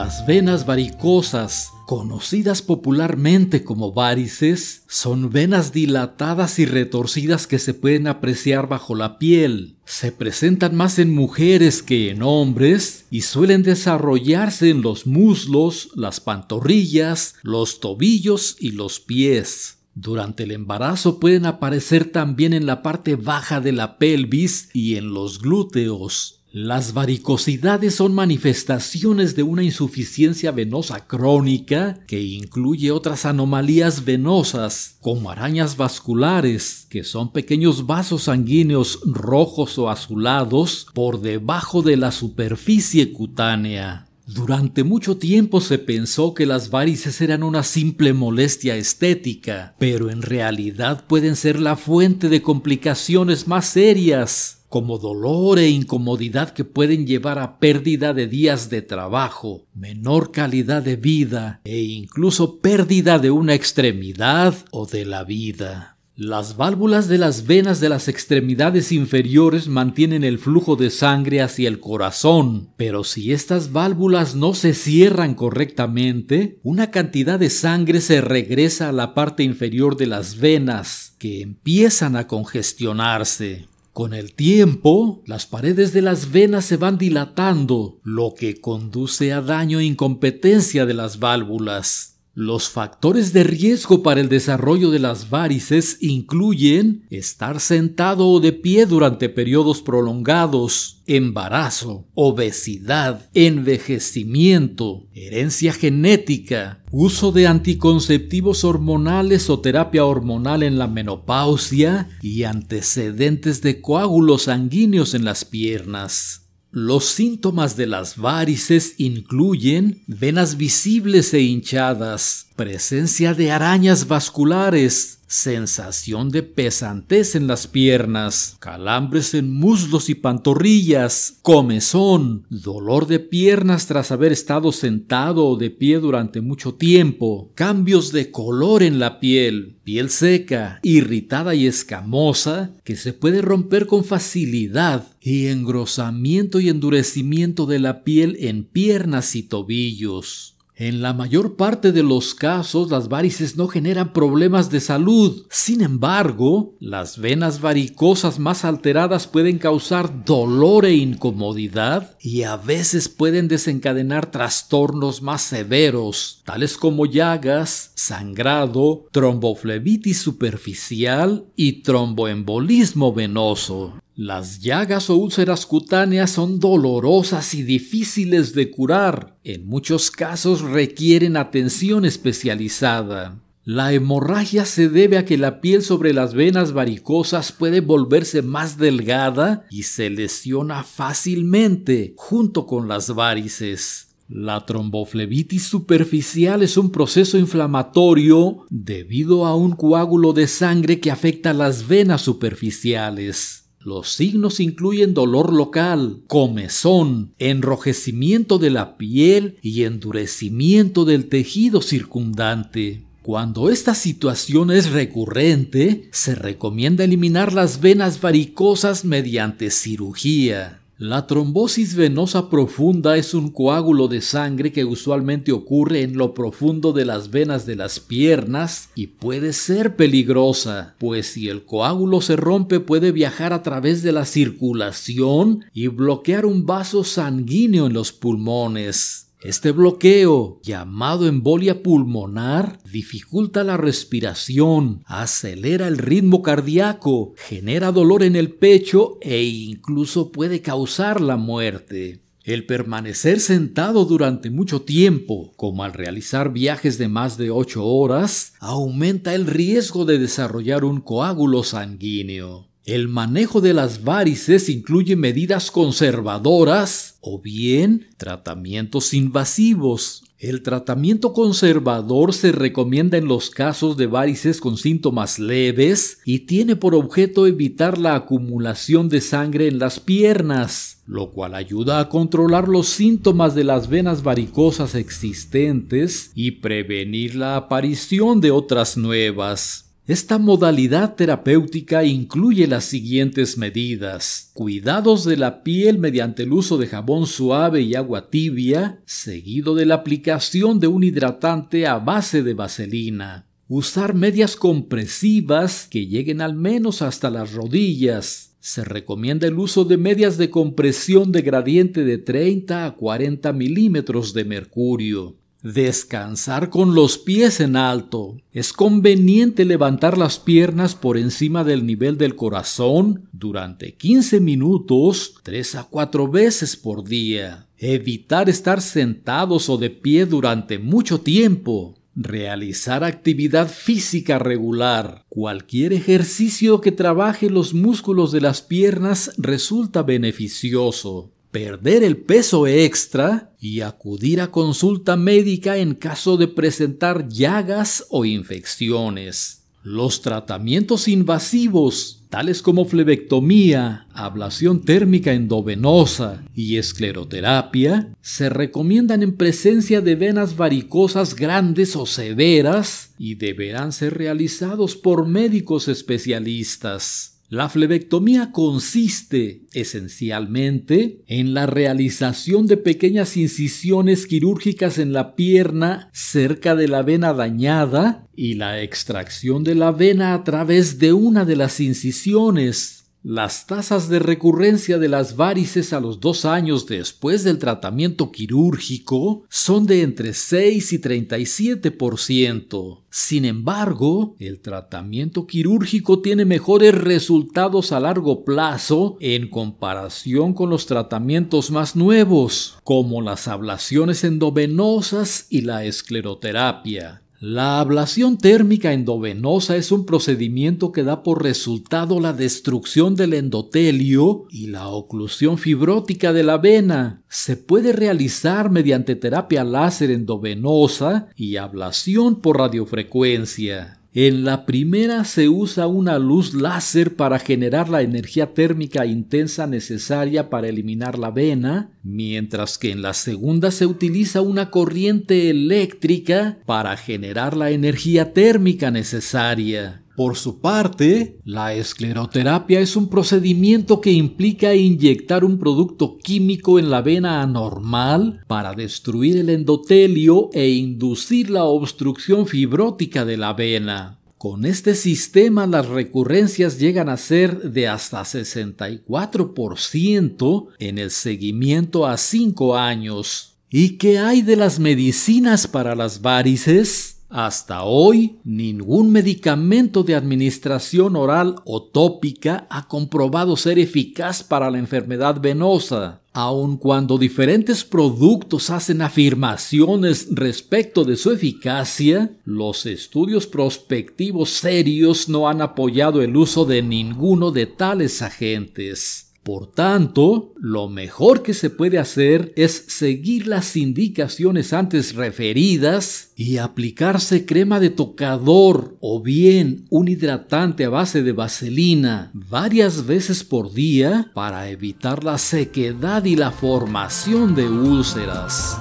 Las venas varicosas, conocidas popularmente como várices, son venas dilatadas y retorcidas que se pueden apreciar bajo la piel. Se presentan más en mujeres que en hombres y suelen desarrollarse en los muslos, las pantorrillas, los tobillos y los pies. Durante el embarazo pueden aparecer también en la parte baja de la pelvis y en los glúteos. Las varicosidades son manifestaciones de una insuficiencia venosa crónica que incluye otras anomalías venosas, como arañas vasculares, que son pequeños vasos sanguíneos rojos o azulados por debajo de la superficie cutánea. Durante mucho tiempo se pensó que las várices eran una simple molestia estética, pero en realidad pueden ser la fuente de complicaciones más serias, como dolor e incomodidad que pueden llevar a pérdida de días de trabajo, menor calidad de vida e incluso pérdida de una extremidad o de la vida. Las válvulas de las venas de las extremidades inferiores mantienen el flujo de sangre hacia el corazón, pero si estas válvulas no se cierran correctamente, una cantidad de sangre se regresa a la parte inferior de las venas, que empiezan a congestionarse. Con el tiempo, las paredes de las venas se van dilatando, lo que conduce a daño e incompetencia de las válvulas. Los factores de riesgo para el desarrollo de las várices incluyen estar sentado o de pie durante periodos prolongados, embarazo, obesidad, envejecimiento, herencia genética, uso de anticonceptivos hormonales o terapia hormonal en la menopausia y antecedentes de coágulos sanguíneos en las piernas. Los síntomas de las várices incluyen venas visibles e hinchadas, presencia de arañas vasculares, sensación de pesantez en las piernas, calambres en muslos y pantorrillas, comezón, dolor de piernas tras haber estado sentado o de pie durante mucho tiempo, cambios de color en la piel, piel seca, irritada y escamosa, que se puede romper con facilidad, y engrosamiento y endurecimiento de la piel en piernas y tobillos. En la mayor parte de los casos, las várices no generan problemas de salud. Sin embargo, las venas varicosas más alteradas pueden causar dolor e incomodidad y a veces pueden desencadenar trastornos más severos, tales como llagas, sangrado, tromboflebitis superficial y tromboembolismo venoso. Las llagas o úlceras cutáneas son dolorosas y difíciles de curar. En muchos casos requieren atención especializada. La hemorragia se debe a que la piel sobre las venas varicosas puede volverse más delgada y se lesiona fácilmente junto con las várices. La tromboflebitis superficial es un proceso inflamatorio debido a un coágulo de sangre que afecta las venas superficiales. Los signos incluyen dolor local, comezón, enrojecimiento de la piel y endurecimiento del tejido circundante. Cuando esta situación es recurrente, se recomienda eliminar las venas varicosas mediante cirugía. La trombosis venosa profunda es un coágulo de sangre que usualmente ocurre en lo profundo de las venas de las piernas y puede ser peligrosa, pues si el coágulo se rompe puede viajar a través de la circulación y bloquear un vaso sanguíneo en los pulmones. Este bloqueo, llamado embolia pulmonar, dificulta la respiración, acelera el ritmo cardíaco, genera dolor en el pecho e incluso puede causar la muerte. El permanecer sentado durante mucho tiempo, como al realizar viajes de más de 8 horas, aumenta el riesgo de desarrollar un coágulo sanguíneo. El manejo de las várices incluye medidas conservadoras o bien tratamientos invasivos. El tratamiento conservador se recomienda en los casos de várices con síntomas leves y tiene por objeto evitar la acumulación de sangre en las piernas, lo cual ayuda a controlar los síntomas de las venas varicosas existentes y prevenir la aparición de otras nuevas. Esta modalidad terapéutica incluye las siguientes medidas: cuidados de la piel mediante el uso de jabón suave y agua tibia, seguido de la aplicación de un hidratante a base de vaselina. Usar medias compresivas que lleguen al menos hasta las rodillas. Se recomienda el uso de medias de compresión de gradiente de 30 a 40 milímetros de mercurio. Descansar con los pies en alto. Es conveniente levantar las piernas por encima del nivel del corazón durante 15 minutos, 3 a 4 veces por día. Evitar estar sentados o de pie durante mucho tiempo. Realizar actividad física regular. Cualquier ejercicio que trabaje los músculos de las piernas resulta beneficioso. Perder el peso extra y acudir a consulta médica en caso de presentar llagas o infecciones. Los tratamientos invasivos, tales como flebectomía, ablación térmica endovenosa y escleroterapia, se recomiendan en presencia de venas varicosas grandes o severas y deberán ser realizados por médicos especialistas. La flebectomía consiste, esencialmente, en la realización de pequeñas incisiones quirúrgicas en la pierna cerca de la vena dañada y la extracción de la vena a través de una de las incisiones. Las tasas de recurrencia de las varices a los 2 años después del tratamiento quirúrgico son de entre 6 y 37%. Sin embargo, el tratamiento quirúrgico tiene mejores resultados a largo plazo en comparación con los tratamientos más nuevos, como las ablaciones endovenosas y la escleroterapia. La ablación térmica endovenosa es un procedimiento que da por resultado la destrucción del endotelio y la oclusión fibrótica de la vena. Se puede realizar mediante terapia láser endovenosa y ablación por radiofrecuencia. En la primera se usa una luz láser para generar la energía térmica intensa necesaria para eliminar la vena, mientras que en la segunda se utiliza una corriente eléctrica para generar la energía térmica necesaria. Por su parte, la escleroterapia es un procedimiento que implica inyectar un producto químico en la vena anormal para destruir el endotelio e inducir la obstrucción fibrótica de la vena. Con este sistema las recurrencias llegan a ser de hasta 64% en el seguimiento a 5 años. ¿Y qué hay de las medicinas para las varices? Hasta hoy, ningún medicamento de administración oral o tópica ha comprobado ser eficaz para la enfermedad venosa. Aun cuando diferentes productos hacen afirmaciones respecto de su eficacia, los estudios prospectivos serios no han apoyado el uso de ninguno de tales agentes. Por tanto, lo mejor que se puede hacer es seguir las indicaciones antes referidas y aplicarse crema de tocador o bien un hidratante a base de vaselina varias veces por día para evitar la sequedad y la formación de úlceras.